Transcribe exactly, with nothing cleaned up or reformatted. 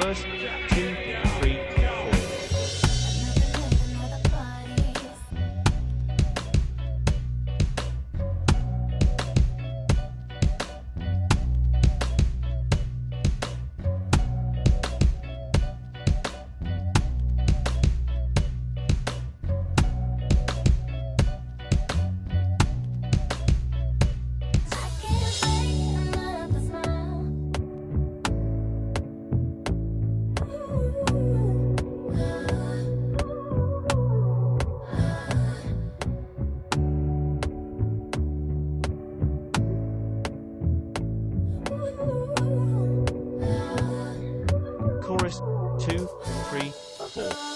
First, two, three, chorus, two, three, four.